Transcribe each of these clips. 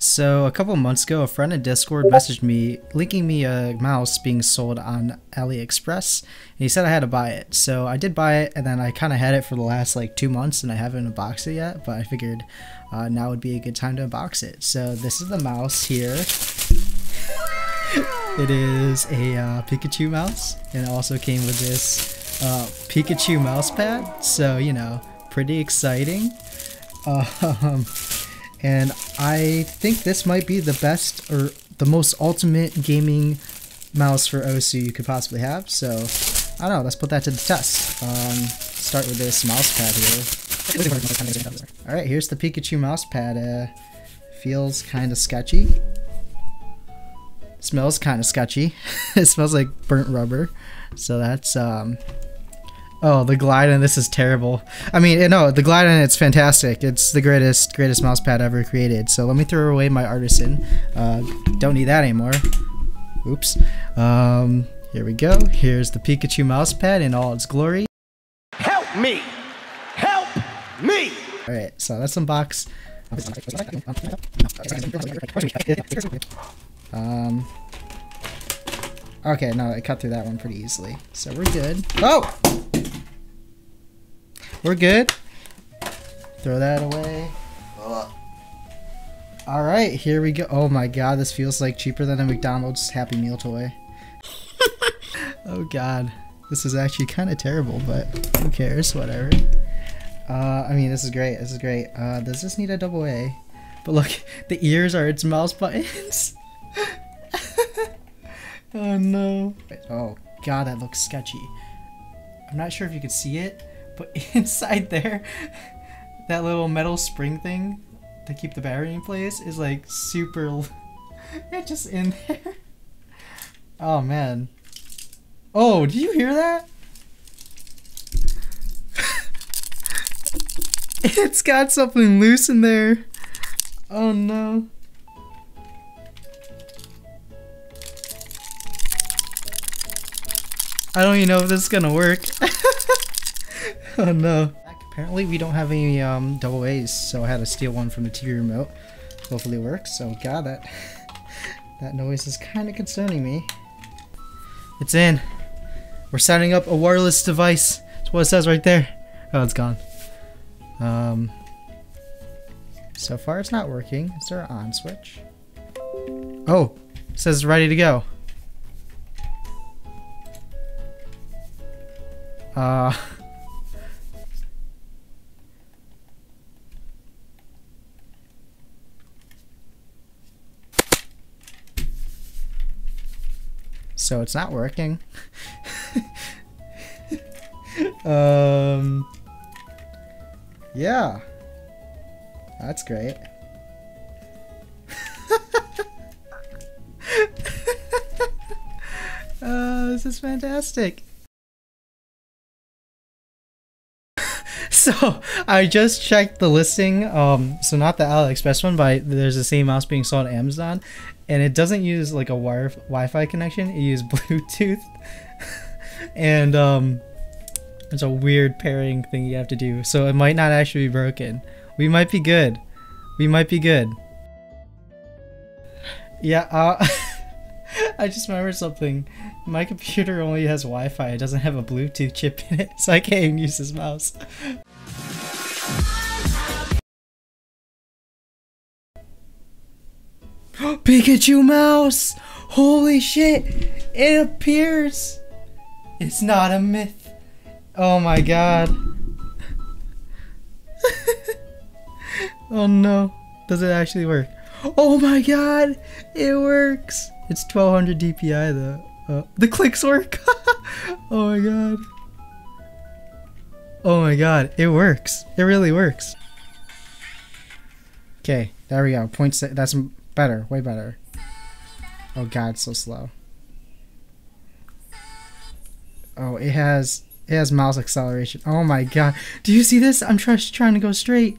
So a couple months ago, a friend in Discord messaged me, linking me a mouse being sold on AliExpress, and he said I had to buy it. So I did buy it, and then I kind of had it for the last like 2 months, and I haven't unboxed it yet, but I figured now would be a good time to unbox it. So this is the mouse here. It is a Pikachu mouse, and it also came with this Pikachu mouse pad, so you know, pretty exciting. And I think this might be the best or the most ultimate gaming mouse for osu! You could possibly have. So, I don't know, let's put that to the test. Start with this mouse pad here. Alright, here's the Pikachu mouse pad. Feels kind of sketchy. Smells kind of sketchy. It smells like burnt rubber. So that's, oh, the glide on this is terrible. I mean, no, the glide on it's fantastic. It's the greatest mouse pad ever created. So let me throw away my Artisan. Don't need that anymore. Oops. Here we go. Here's the Pikachu mouse pad in all its glory. Help me! Help me! Alright, so let's unbox. Okay, no, I cut through that one pretty easily. So we're good. Oh! We're good. Throw that away. Alright, here we go. Oh my god, this feels like cheaper than a McDonald's Happy Meal toy. Oh god. This is actually kind of terrible, but who cares? Whatever. I mean, this is great. This is great. Does this need a double A? But look, the ears are its mouse buttons. Oh no. Oh god, that looks sketchy. I'm not sure if you can see it, but inside there, that little metal spring thing to keep the battery in place is like super... It's just in there. Oh man. Oh, did you hear that? It's got something loose in there. Oh no. I don't even know if this is gonna work. Oh no. Apparently we don't have any double A's, so I had to steal one from the TV remote. Hopefully it works. Oh god, that noise is kind of concerning me. It's in. We're setting up a wireless device. That's what it says right there. Oh, it's gone. So far it's not working. Is there an on switch? Oh, it says ready to go. So it's not working. Yeah. That's great. This is fantastic. So I just checked the listing, so not the AliExpress one, but there's the same mouse being sold on Amazon, and it doesn't use like a Wi-Fi connection, it uses Bluetooth, and it's a weird pairing thing you have to do, so it might not actually be broken. We might be good. We might be good. Yeah, I just remembered something. My computer only has Wi-Fi, it doesn't have a Bluetooth chip in it, so I can't even use this mouse. Pikachu mouse! Holy shit! It appears! It's not a myth! Oh my god. Oh no. Does it actually work? Oh my god! It works! It's 1200 DPI though. The clicks work! Oh my god. Oh my god, it works. It really works. Okay, there we go. Points, that's better, way better. Oh god, it's so slow. Oh, it has mouse acceleration. Oh my god. Do you see this? I'm trying to go straight.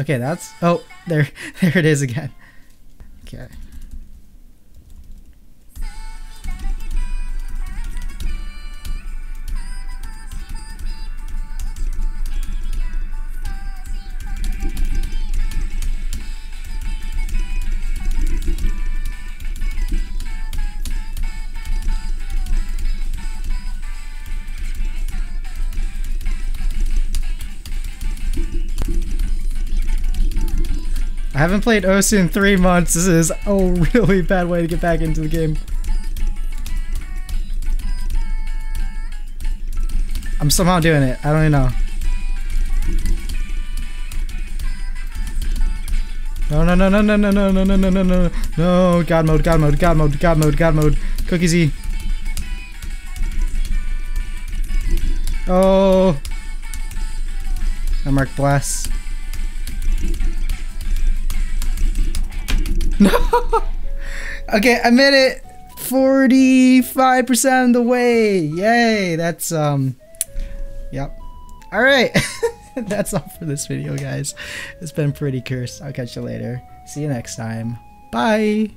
Okay, that's, oh, there it is again. Okay. I haven't played osu! In 3 months. This is a really bad way to get back into the game. I'm somehow doing it. I don't even know. No. God mode. Cookies E. Oh. I mark blast. No. Okay, I made it 45% of the way. Yay. That's yep. All right. That's all for this video, guys. It's been pretty cursed. I'll catch you later. See you next time. Bye.